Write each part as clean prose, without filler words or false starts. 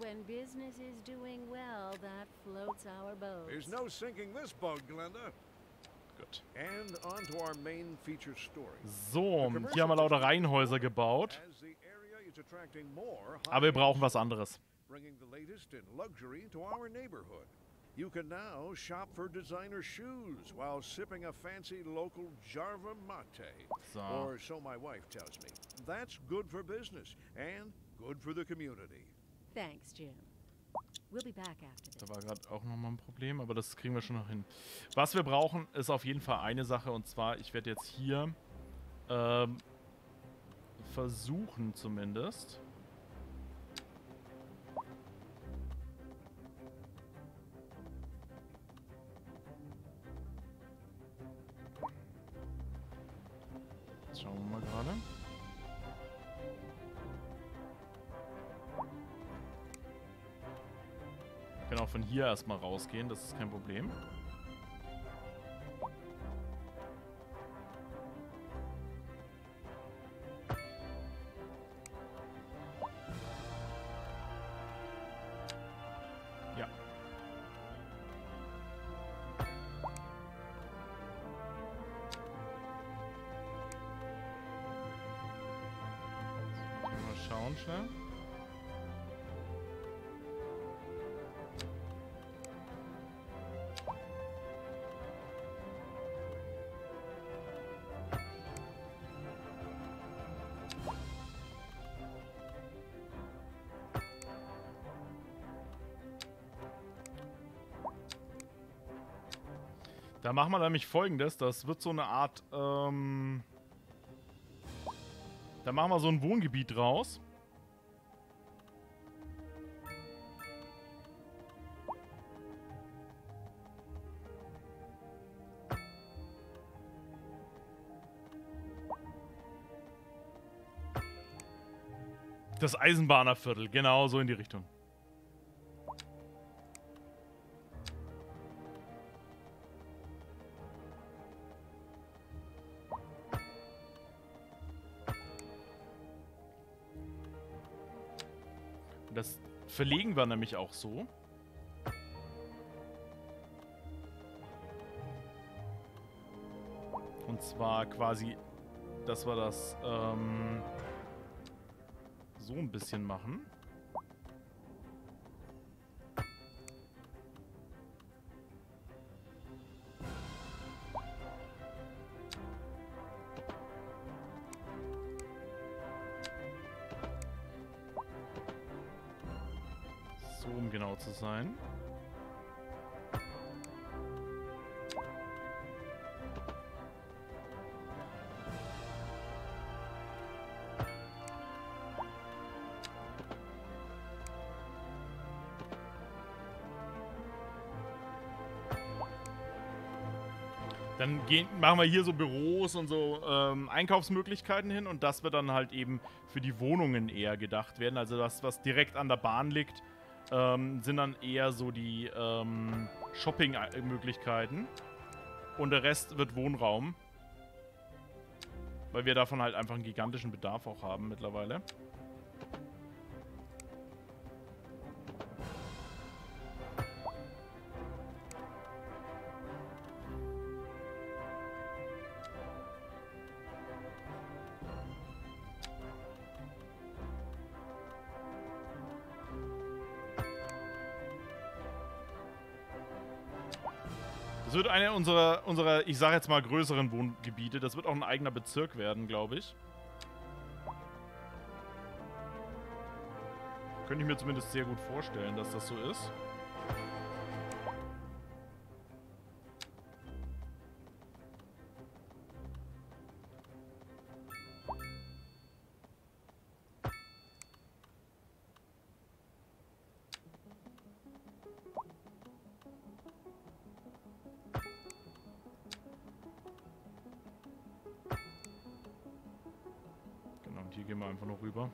When business is doing well, that floats our boat. There's no sinking this boat, Glenda. Gut. And on to our main feature story. So, hier haben wir lauter Reihenhäuser gebaut. Aber wir brauchen was anderes. Bringing the latest in luxury to our neighborhood. You can now shop for designer shoes while sipping a fancy local Jarva Mate. So. Or so my wife tells me. That's good for business and good for the community. Thanks, Jim. We'll be back after this. Da war gerade auch nochmal ein Problem, aber das kriegen wir schon noch hin. Was wir brauchen, ist auf jeden Fall eine Sache, und zwar, ich werde jetzt hier versuchen zumindest. Schauen wir mal gerade. Ich kann auch von hier erstmal rausgehen, das ist kein Problem. Ja. Schauen schnell. Da machen wir nämlich Folgendes, das wird so eine Art, da machen wir so ein Wohngebiet raus. Das Eisenbahnerviertel, genau so in die Richtung. Das verlegen wir nämlich auch so. Und zwar quasi, dass wir das so ein bisschen machen. So, um genau zu sein. Dann machen wir hier so Büros und so Einkaufsmöglichkeiten hin, und das wird dann halt eben für die Wohnungen eher gedacht werden. Also das, was direkt an der Bahn liegt, sind dann eher so die Shopping-Möglichkeiten. Und der Rest wird Wohnraum. Weil wir davon halt einfach einen gigantischen Bedarf auch haben mittlerweile. Das wird einer unserer, ich sag jetzt mal, größeren Wohngebiete. Das wird auch ein eigener Bezirk werden, glaube ich. Könnte ich mir zumindest sehr gut vorstellen, dass das so ist. Hier gehen wir einfach noch rüber.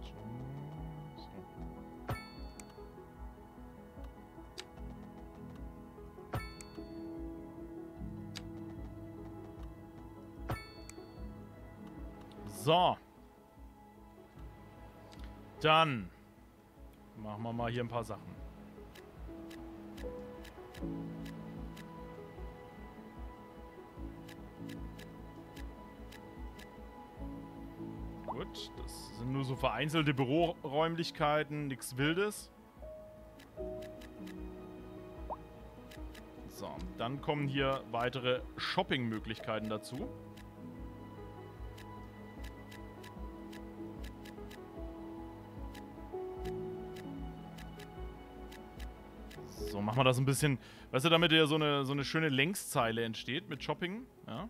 So. So. Dann machen wir mal hier ein paar Sachen. Gut, das sind nur so vereinzelte Büroräumlichkeiten, nichts Wildes. So, dann kommen hier weitere Shopping-Möglichkeiten dazu. So, machen wir das ein bisschen, weißt du, damit hier so eine schöne Längszeile entsteht mit Shopping, ja.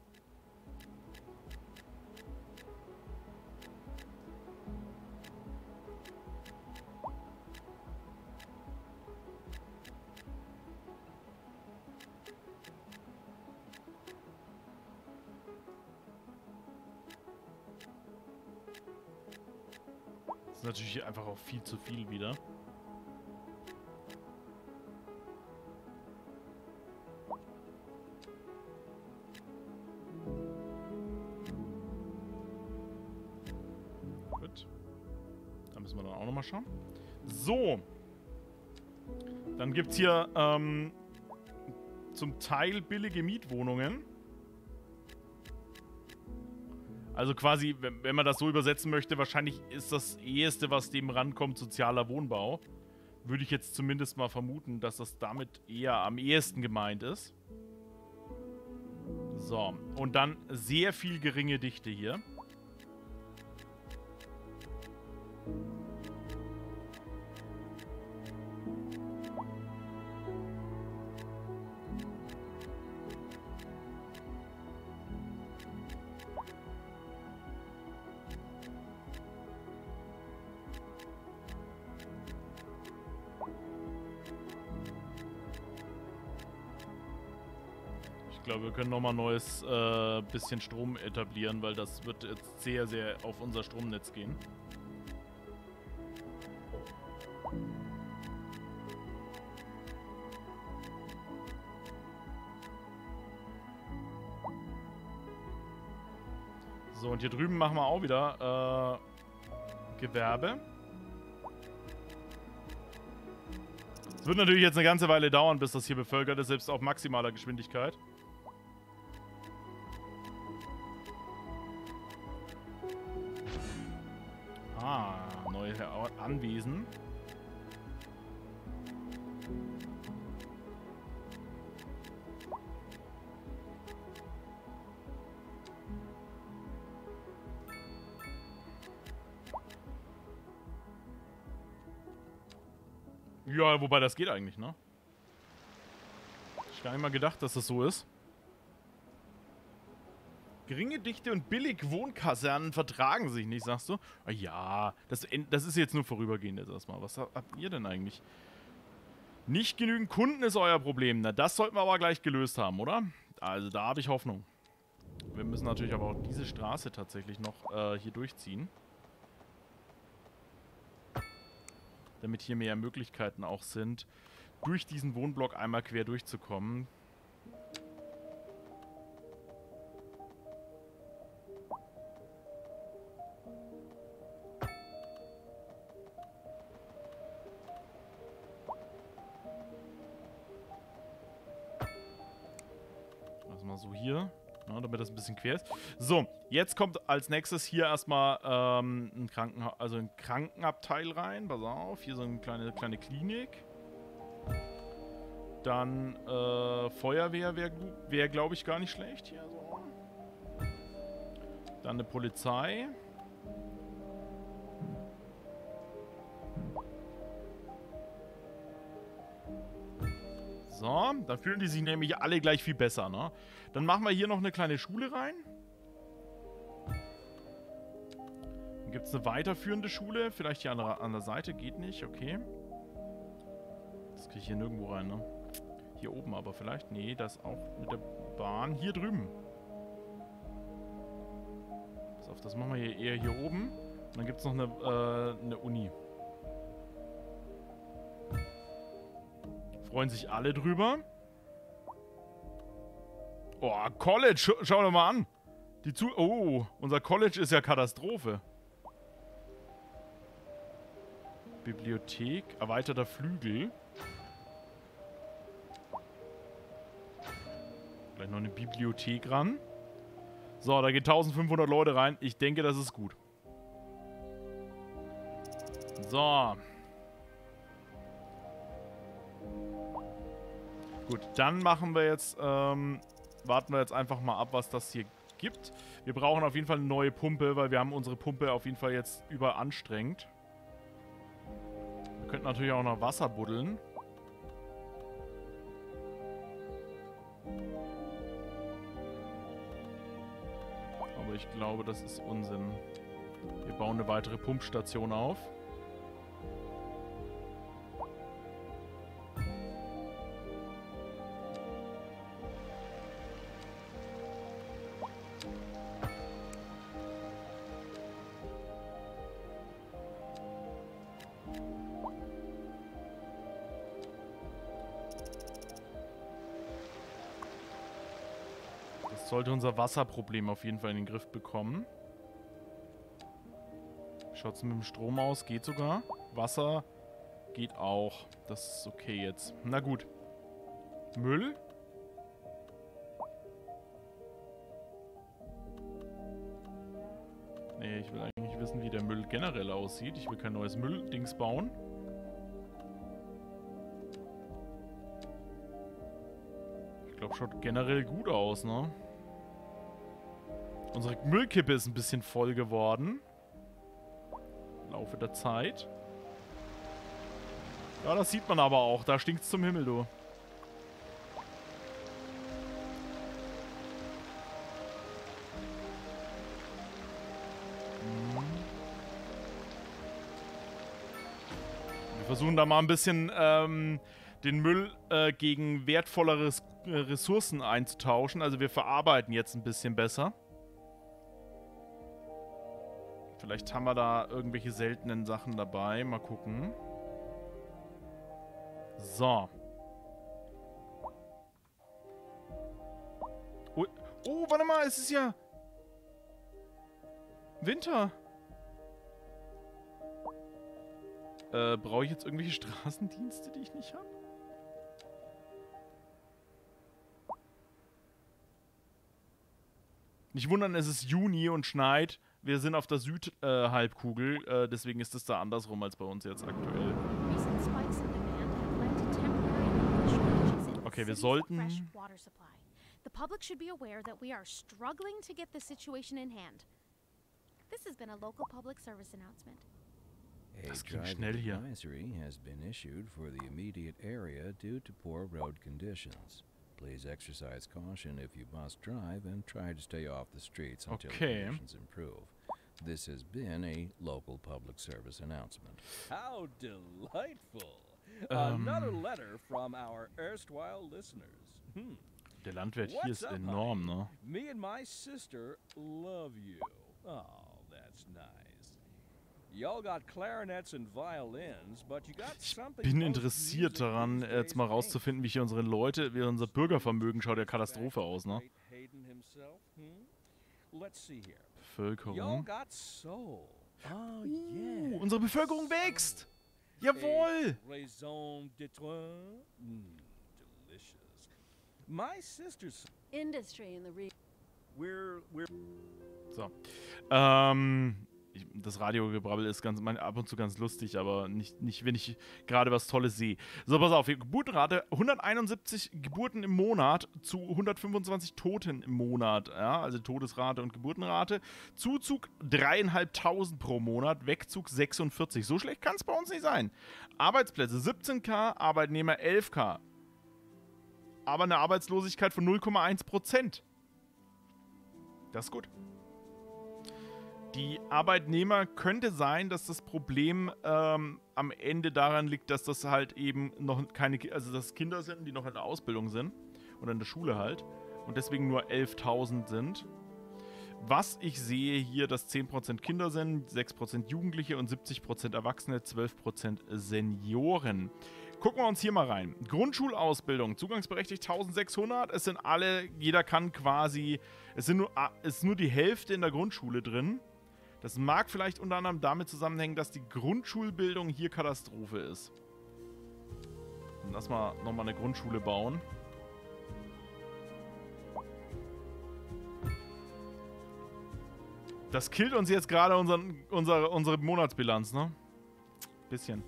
Natürlich einfach auch viel zu viel wieder. Gut. Da müssen wir dann auch nochmal schauen. So. Dann gibt es hier zum Teil billige Mietwohnungen. Also quasi, wenn man das so übersetzen möchte, wahrscheinlich ist das Eheste, was dem rankommt, sozialer Wohnbau. Würde ich jetzt zumindest mal vermuten, dass das damit eher am ehesten gemeint ist. So, und dann sehr viel geringe Dichte hier. Ich glaube, wir können nochmal ein neues bisschen Strom etablieren, weil das wird jetzt sehr, sehr auf unser Stromnetz gehen. So, und hier drüben machen wir auch wieder Gewerbe. Es wird natürlich jetzt eine ganze Weile dauern, bis das hier bevölkert ist, selbst auf maximaler Geschwindigkeit. Neue Anwesen. Ja, wobei das geht eigentlich, ne? Ich gar nicht mal gedacht, dass das so ist. Geringe Dichte und billig Wohnkasernen vertragen sich nicht, sagst du? Ah ja, das ist jetzt nur vorübergehend jetzt erstmal. Was habt ihr denn eigentlich? Nicht genügend Kunden ist euer Problem. Na, das sollten wir aber gleich gelöst haben, oder? Also da habe ich Hoffnung. Wir müssen natürlich aber auch diese Straße tatsächlich noch hier durchziehen. Damit hier mehr Möglichkeiten auch sind, durch diesen Wohnblock einmal quer durchzukommen. So hier, ja, damit das ein bisschen quer ist. So, jetzt kommt als nächstes hier erstmal ein Krankenabteil rein. Pass auf, hier so eine kleine Klinik. Dann Feuerwehr wäre glaube ich, gar nicht schlecht hier. So. Dann eine Polizei. So, dann fühlen die sich nämlich alle gleich viel besser, ne? Dann machen wir hier noch eine kleine Schule rein. Dann gibt es eine weiterführende Schule. Vielleicht hier an der Seite, geht nicht, okay. Das kriege ich hier nirgendwo rein, ne? Hier oben aber vielleicht. Nee, das auch mit der Bahn. Hier drüben. Pass auf, das machen wir hier eher hier oben. Und dann gibt es noch eine Uni. Freuen sich alle drüber. Oh, College, schau doch mal an. Oh, unser College ist ja Katastrophe. Bibliothek, erweiterter Flügel. Gleich noch eine Bibliothek ran. So, da geht 1500 Leute rein. Ich denke, das ist gut. So. Gut, dann machen wir jetzt, warten wir jetzt einfach mal ab, was das hier gibt. Wir brauchen auf jeden Fall eine neue Pumpe, weil wir haben unsere Pumpe auf jeden Fall jetzt überanstrengt. Wir könnten natürlich auch noch Wasser buddeln. Aber ich glaube, das ist Unsinn. Wir bauen eine weitere Pumpstation auf. Sollte unser Wasserproblem auf jeden Fall in den Griff bekommen. Schaut es mit dem Strom aus? Geht sogar. Wasser geht auch. Das ist okay jetzt. Na gut. Müll. Nee, ich will eigentlich wissen, wie der Müll generell aussieht. Ich will kein neues Mülldings bauen. Ich glaube, schaut generell gut aus, ne? Unsere Müllkippe ist ein bisschen voll geworden. Im Laufe der Zeit. Ja, das sieht man aber auch. Da stinkt's zum Himmel, du. Wir versuchen da mal ein bisschen den Müll gegen wertvollere Ressourcen einzutauschen. Also wir verarbeiten jetzt ein bisschen besser. Vielleicht haben wir da irgendwelche seltenen Sachen dabei. Mal gucken. So. Oh, warte mal, es ist ja Winter. Brauche ich jetzt irgendwelche Straßendienste, die ich nicht habe? Nicht wundern, es ist Juni und schneit. Wir sind auf der Südhalbkugel, deswegen ist es da andersrum als bei uns jetzt aktuell. Okay, wir sollten... Das ging schnell hier. Please exercise caution if you must drive and try to stay off the streets until conditions improve. This has been a local public service announcement. How delightful! Another letter from our erstwhile listeners. Der Landwirt hier ist enorm, ne? Me and my sister love you. Oh, that's nice. Y'all got clarinets and violins, but you got something. Ich bin interessiert daran, jetzt mal rauszufinden, wie hier unsere Leute, wie unser Bürgervermögen schaut ja Katastrophe aus, ne? Bevölkerung. Unsere Bevölkerung wächst! Jawohl! So. Das Radiogebrabbel ist ganz, ab und zu ganz lustig, aber nicht wenn ich gerade was Tolles sehe. So, pass auf, Geburtenrate, 171 Geburten im Monat zu 125 Toten im Monat. Ja, also Todesrate und Geburtenrate. Zuzug 3.500 pro Monat, Wegzug 46. So schlecht kann es bei uns nicht sein. Arbeitsplätze 17.000, Arbeitnehmer 11.000. Aber eine Arbeitslosigkeit von 0,1%. Das ist gut. Die Arbeitnehmer könnte sein, dass das Problem am Ende daran liegt, dass das halt eben noch keine, also dass Kinder sind, die noch in der Ausbildung sind oder in der Schule halt und deswegen nur 11.000 sind. Was ich sehe hier, dass 10% Kinder sind, 6% Jugendliche und 70% Erwachsene, 12% Senioren. Gucken wir uns hier mal rein. Grundschulausbildung, zugangsberechtigt 1600. Es sind alle, jeder kann quasi, es ist nur die Hälfte in der Grundschule drin. Das mag vielleicht unter anderem damit zusammenhängen, dass die Grundschulbildung hier Katastrophe ist. Und lass mal nochmal eine Grundschule bauen. Das killt uns jetzt gerade unsere Monatsbilanz, ne? Bisschen.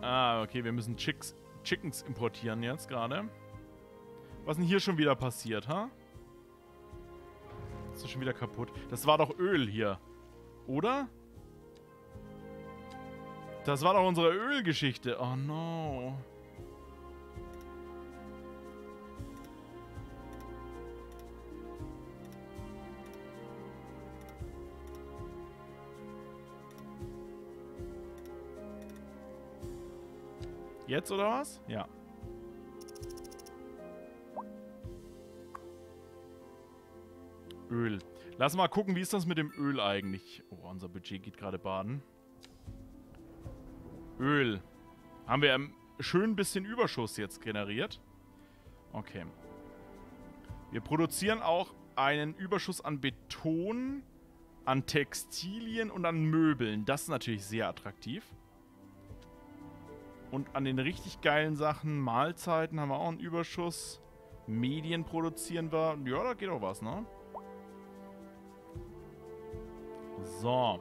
Ah, okay, wir müssen Chickens importieren jetzt gerade. Was ist denn hier schon wieder passiert, ha? Ist das schon wieder kaputt? Das war doch Öl hier, oder? Das war doch unsere Ölgeschichte. Oh no. Jetzt oder was? Ja. Öl. Lass mal gucken, wie ist das mit dem Öl eigentlich? Oh, unser Budget geht gerade baden. Öl. Haben wir schön ein bisschen Überschuss jetzt generiert. Okay. Wir produzieren auch einen Überschuss an Beton, an Textilien und an Möbeln. Das ist natürlich sehr attraktiv. Und an den richtig geilen Sachen, Mahlzeiten, haben wir auch einen Überschuss. Medien produzieren wir. Ja, da geht auch was, ne? So.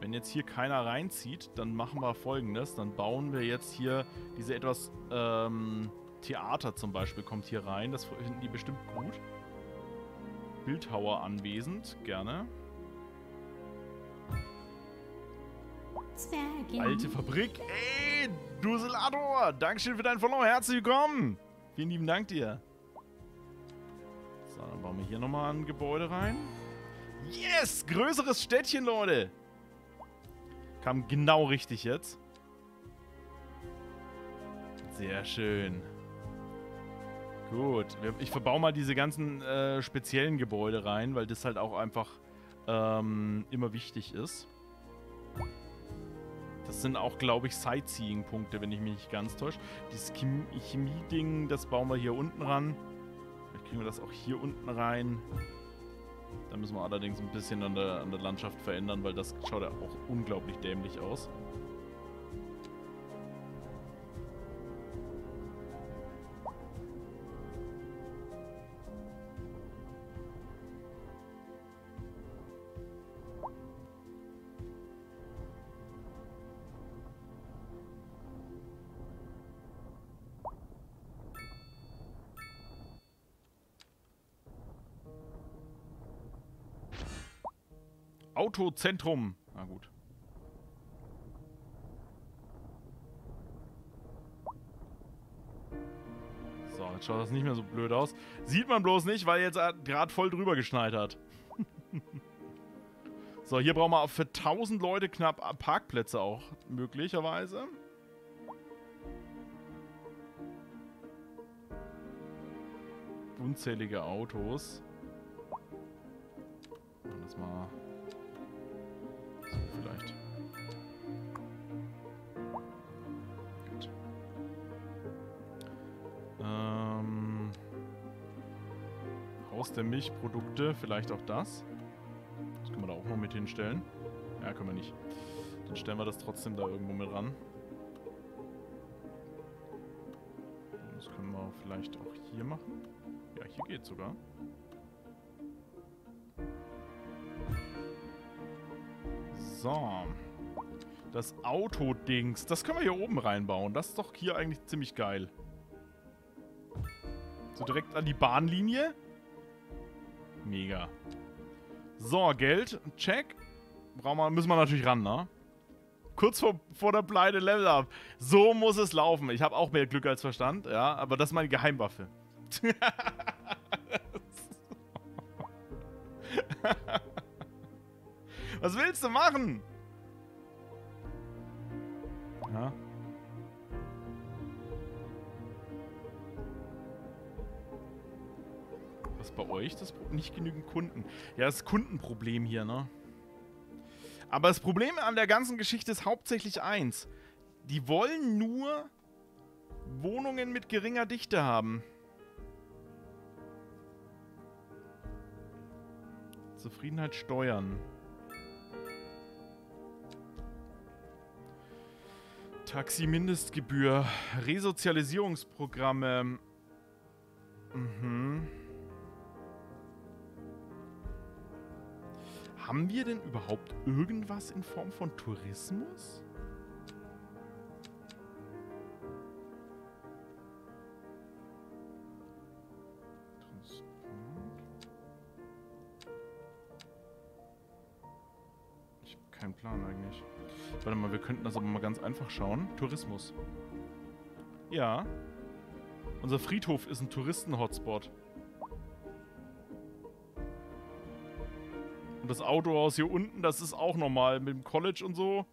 Wenn jetzt hier keiner reinzieht, dann machen wir Folgendes. Dann bauen wir jetzt hier diese etwas... Theater zum Beispiel kommt hier rein. Das finden die bestimmt gut. Bildhauer anwesend, gerne. Alte Fabrik. Ey, Duselador, Dankeschön für dein Follow. Herzlich willkommen. Vielen lieben Dank dir. So, dann bauen wir hier nochmal ein Gebäude rein. Yes, größeres Städtchen, Leute. Kam genau richtig jetzt. Sehr schön. Gut, ich verbaue mal diese ganzen speziellen Gebäude rein, weil das halt auch einfach immer wichtig ist. Das sind auch, glaube ich, Sightseeing-Punkte, wenn ich mich nicht ganz täusche. Dieses Chemie-Ding, das bauen wir hier unten ran. Vielleicht kriegen wir das auch hier unten rein. Da müssen wir allerdings ein bisschen an der Landschaft verändern, weil das schaut ja auch unglaublich dämlich aus. Autozentrum. Na gut. So, jetzt schaut das nicht mehr so blöd aus. Sieht man bloß nicht, weil jetzt gerade voll drüber geschneit hat. So, hier brauchen wir für 1000 Leute knapp Parkplätze auch, möglicherweise. Unzählige Autos. Machen das mal... vielleicht. Gut. Haus der Milchprodukte, vielleicht auch das. Das können wir da auch noch mit hinstellen. Ja, können wir nicht. Dann stellen wir das trotzdem da irgendwo mit ran. Das können wir vielleicht auch hier machen. Ja, hier geht's sogar. So, das Autodings, das können wir hier oben reinbauen. Das ist doch hier eigentlich ziemlich geil. So direkt an die Bahnlinie. Mega. So, Geld, check. Müssen wir natürlich ran, ne? Kurz vor der Pleite, Level Up. So muss es laufen. Ich habe auch mehr Glück als Verstand, ja, aber das ist meine Geheimwaffe. Was willst du machen? Ja. Was bei euch? Das nicht genügend Kunden. Ja, das Kundenproblem hier, ne? Aber das Problem an der ganzen Geschichte ist hauptsächlich eins. Die wollen nur Wohnungen mit geringer Dichte haben. Zufriedenheit steuern. Taxi-Mindestgebühr. Resozialisierungsprogramme. Mhm. Haben wir denn überhaupt irgendwas in Form von Tourismus? Ich habe keinen Plan eigentlich. Warte mal, wir könnten das aber mal ganz einfach schauen. Tourismus. Ja. Unser Friedhof ist ein Touristen-Hotspot. Und das Autohaus hier unten, das ist auch normal mit dem College und so.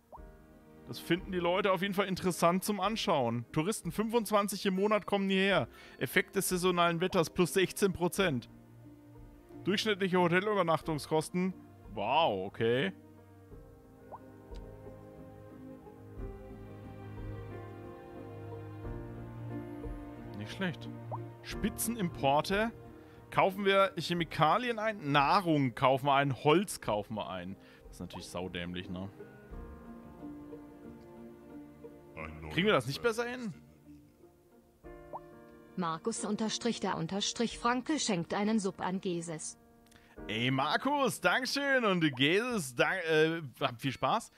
Das finden die Leute auf jeden Fall interessant zum Anschauen. Touristen, 25 im Monat kommen hierher. Effekt des saisonalen Wetters plus 16%. Durchschnittliche Hotelübernachtungskosten. Wow, okay. Nicht schlecht. Spitzenimporte. Kaufen wir Chemikalien ein? Nahrung kaufen wir ein, Holz kaufen wir ein. Das ist natürlich saudämlich, ne? Kriegen wir das nicht besser hin? Markus_der_Franke schenkt einen Sub an Geses. Ey Markus, Dankeschön und Geses, viel Spaß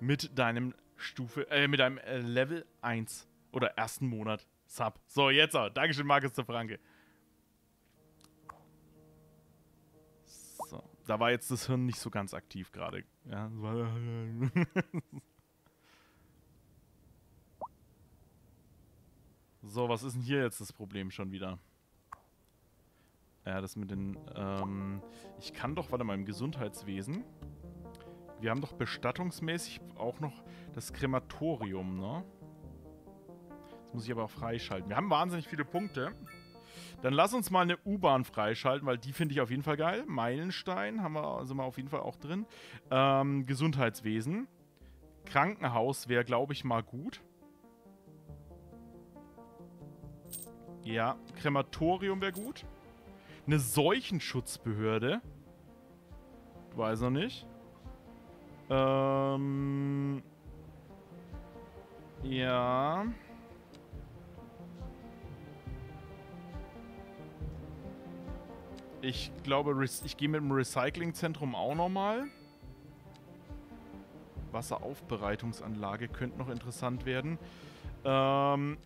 mit deinem Level 1 oder ersten Monat Sub. So, jetzt auch. Dankeschön Markus_der_Franke. So, da war jetzt das Hirn nicht so ganz aktiv gerade. Ja, so, was ist denn hier jetzt das Problem schon wieder? Ja, das mit den, ich kann doch, warte mal, im Gesundheitswesen. Wir haben doch bestattungsmäßig auch noch das Krematorium, ne? Das muss ich aber auch freischalten. Wir haben wahnsinnig viele Punkte. Dann lass uns mal eine U-Bahn freischalten, weil die finde ich auf jeden Fall geil. Meilenstein haben wir, sind wir auf jeden Fall auch drin. Gesundheitswesen. Krankenhaus wäre, glaube ich, mal gut. Ja, Krematorium wäre gut. Eine Seuchenschutzbehörde. Weiß noch nicht. Ja. Ich glaube, ich gehe mit dem Recyclingzentrum auch nochmal. Wasseraufbereitungsanlage könnte noch interessant werden.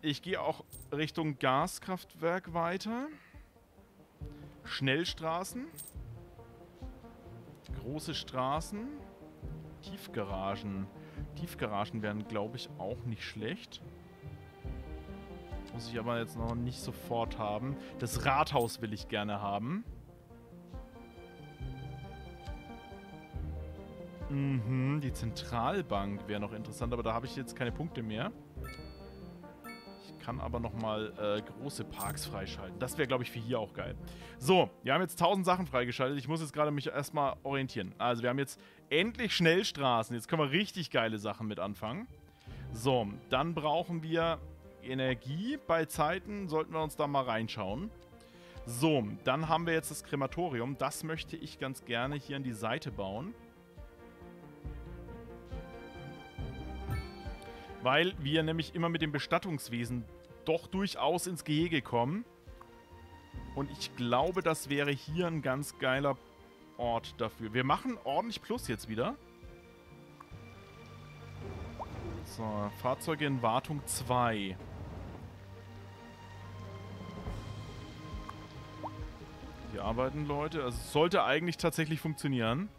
Ich gehe auch Richtung Gaskraftwerk weiter. Schnellstraßen. Große Straßen. Tiefgaragen. Tiefgaragen wären, glaube ich, auch nicht schlecht. Muss ich aber jetzt noch nicht sofort haben. Das Rathaus will ich gerne haben. Mhm, die Zentralbank wäre noch interessant, aber da habe ich jetzt keine Punkte mehr. Kann aber nochmal große Parks freischalten. Das wäre, glaube ich, für hier auch geil. So, wir haben jetzt 1000 Sachen freigeschaltet. Ich muss jetzt gerade mich erstmal orientieren. Also, wir haben jetzt endlich Schnellstraßen. Jetzt können wir richtig geile Sachen mit anfangen. So, dann brauchen wir Energie. Bei Zeiten sollten wir uns da mal reinschauen. So, dann haben wir jetzt das Krematorium. Das möchte ich ganz gerne hier an die Seite bauen. Weil wir nämlich immer mit dem Bestattungswesen doch durchaus ins Gehege kommen. Und ich glaube, das wäre hier ein ganz geiler Ort dafür. Wir machen ordentlich Plus jetzt wieder. So, Fahrzeuge in Wartung 2. Hier arbeiten Leute. Also es sollte eigentlich tatsächlich funktionieren.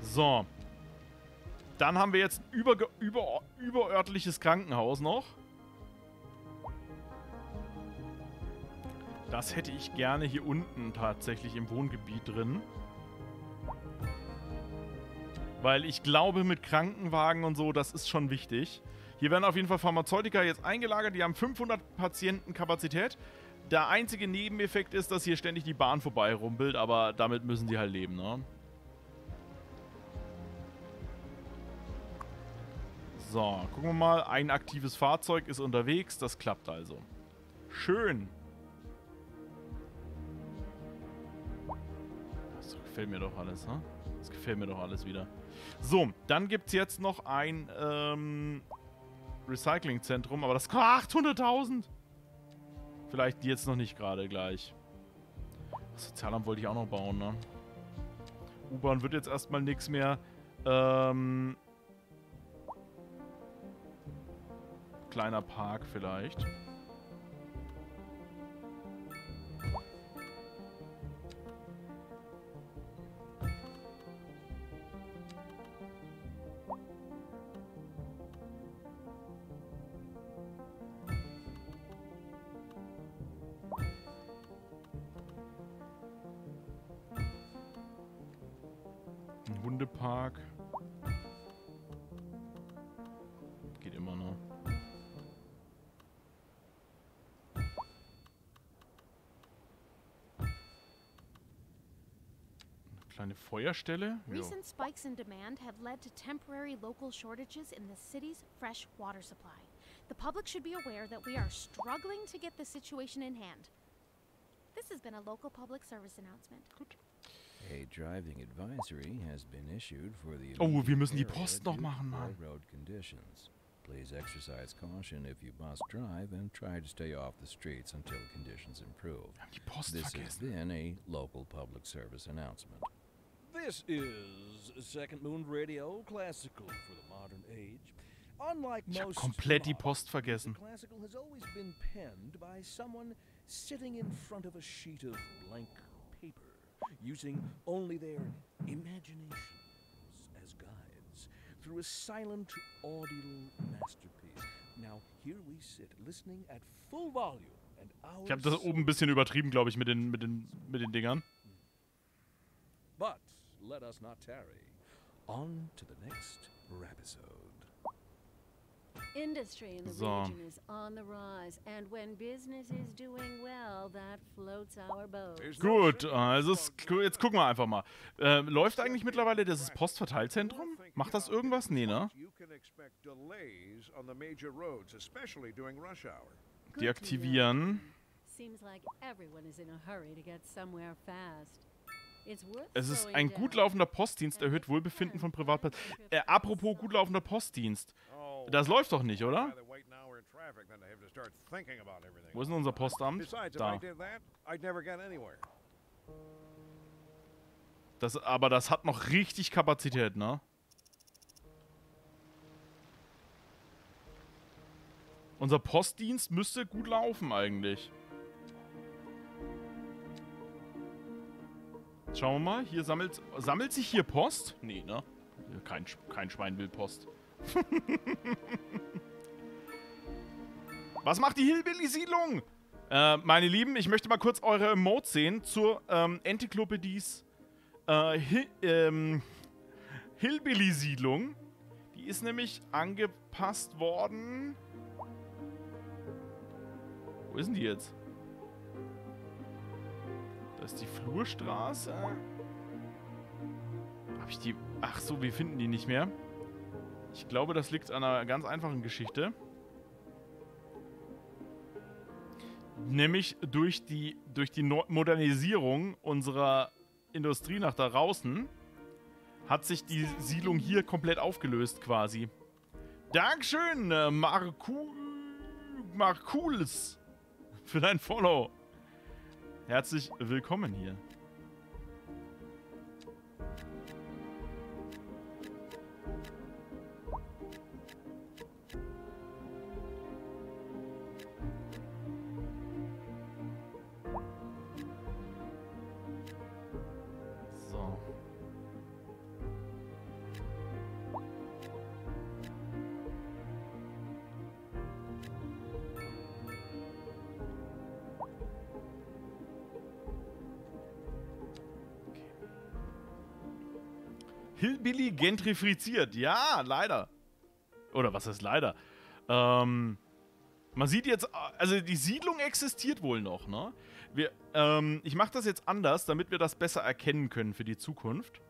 So. Dann haben wir jetzt ein überörtliches Krankenhaus noch. Das hätte ich gerne hier unten tatsächlich im Wohngebiet drin. Weil ich glaube, mit Krankenwagen und so, das ist schon wichtig. Hier werden auf jeden Fall Pharmazeutika jetzt eingelagert. Die haben 500 Patienten Kapazität. Der einzige Nebeneffekt ist, dass hier ständig die Bahn vorbei rumpelt, aber damit müssen sie halt leben, ne? So, gucken wir mal. Ein aktives Fahrzeug ist unterwegs. Das klappt also. Schön. Das gefällt mir doch alles, ne? Das gefällt mir doch alles wieder. So, dann gibt es jetzt noch ein Recyclingzentrum, aber das... 800.000! Vielleicht jetzt noch nicht gerade gleich. Das Sozialamt wollte ich auch noch bauen, ne? U-Bahn wird jetzt erstmal nichts mehr. Kleiner Park vielleicht. Ein Hundepark. Geht immer noch. Eine Feuerstelle? Recent spikes in demand have led to temporary local shortages in the city's fresh water supply. The public should be aware that we are struggling to get the situation in hand. This has been a local public service announcement. Gut. A driving advisory has been issued for the... Oh, wir müssen die Post noch machen, Mann. Road conditions. Please exercise caution if you must drive and try to stay off the streets until conditions improve. This has been a local public service announcement. This is Second Moon Radio, classical for the modern age. Unlike most, ich hab komplett die Post vergessen. Classical has always been penned by someone sitting in front of a sheet of blank paper, using only their imaginations as guides through a silent audio masterpiece. Now here we sit, listening at full volume, and our... Ich habe das oben ein bisschen übertrieben, glaube ich, mit den Dingern. But let us not tarry. On to the next episode. Industry in the region is on the rise, and when business is doing well, that floats our boat. Gut, also jetzt gucken wir einfach mal. Läuft eigentlich mittlerweile dieses Postverteilzentrum? Macht das irgendwas? Nee, ne? Deaktivieren. Es ist ein gut laufender Postdienst, erhöht Wohlbefinden von Privatpersonen. Apropos gut laufender Postdienst. Das läuft doch nicht, oder? Wo ist denn unser Postamt? Da. Aber das hat noch richtig Kapazität, ne? Unser Postdienst müsste gut laufen eigentlich. Schauen wir mal, hier sammelt sich hier Post? Nee, ne? Kein Schwein will Post. Was macht die Hillbilly-Siedlung? Meine Lieben, ich möchte mal kurz eure Emotes sehen zur Enzyklopädies Hillbilly-Siedlung. Die ist nämlich angepasst worden. Wo ist denn die jetzt? Das ist die Flurstraße. Hab ich die... Ach so, wir finden die nicht mehr. Ich glaube, das liegt an einer ganz einfachen Geschichte. Nämlich durch die Modernisierung unserer Industrie nach da draußen hat sich die Siedlung hier komplett aufgelöst quasi. Dankeschön, Markuls, für dein Follow. Herzlich willkommen hier. So. Hillbilly gentrifiziert. Ja, leider. Oder was heißt leider? Man sieht jetzt, also die Siedlung existiert wohl noch, ne? Ich mache das jetzt anders, damit wir das besser erkennen können für die Zukunft.